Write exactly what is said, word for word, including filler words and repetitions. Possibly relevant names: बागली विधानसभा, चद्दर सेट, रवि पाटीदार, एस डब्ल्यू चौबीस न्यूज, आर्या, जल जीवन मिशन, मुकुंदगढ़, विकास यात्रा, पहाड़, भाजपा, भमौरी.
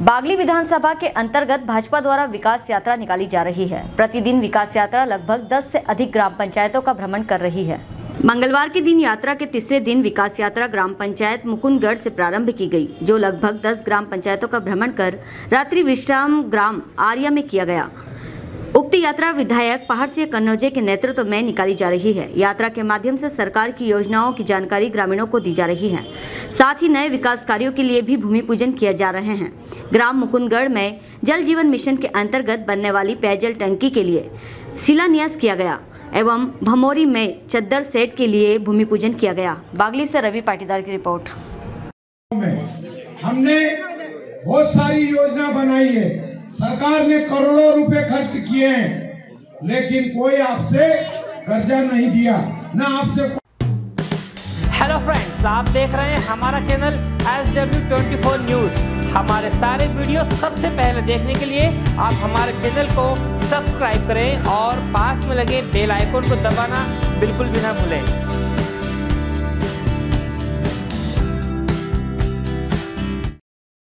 बागली विधानसभा के अंतर्गत भाजपा द्वारा विकास यात्रा निकाली जा रही है। प्रतिदिन विकास यात्रा लगभग दस से अधिक ग्राम पंचायतों का भ्रमण कर रही है। मंगलवार के दिन यात्रा के तीसरे दिन विकास यात्रा ग्राम पंचायत मुकुंदगढ़ से प्रारंभ की गई, जो लगभग दस ग्राम पंचायतों का भ्रमण कर रात्रि विश्राम ग्राम आर्या में किया गया। उक्त यात्रा विधायक पहाड़ से कन्नौज के नेतृत्व में निकाली जा रही है। यात्रा के माध्यम से सरकार की योजनाओं की जानकारी ग्रामीणों को दी जा रही है, साथ ही नए विकास कार्यों के लिए भी भूमि पूजन किया जा रहे हैं। ग्राम मुकुंदगढ़ में जल जीवन मिशन के अंतर्गत बनने वाली पेयजल टंकी के लिए शिलान्यास किया गया एवं भमौरी में चद्दर सेट के लिए भूमि पूजन किया गया। बागली से रवि पाटीदार की रिपोर्ट। हमने बहुत सारी योजना बनाई है, सरकार ने करोड़ों रुपए खर्च किए हैं, लेकिन कोई आपसे कर्जा नहीं दिया, ना आपसे। हेलो फ्रेंड्स, आप देख रहे हैं हमारा चैनल एस डब्ल्यू चौबीस न्यूज। हमारे सारे वीडियो सबसे पहले देखने के लिए आप हमारे चैनल को सब्सक्राइब करें और पास में लगे बेल आइकन को दबाना बिल्कुल भी ना भूलें।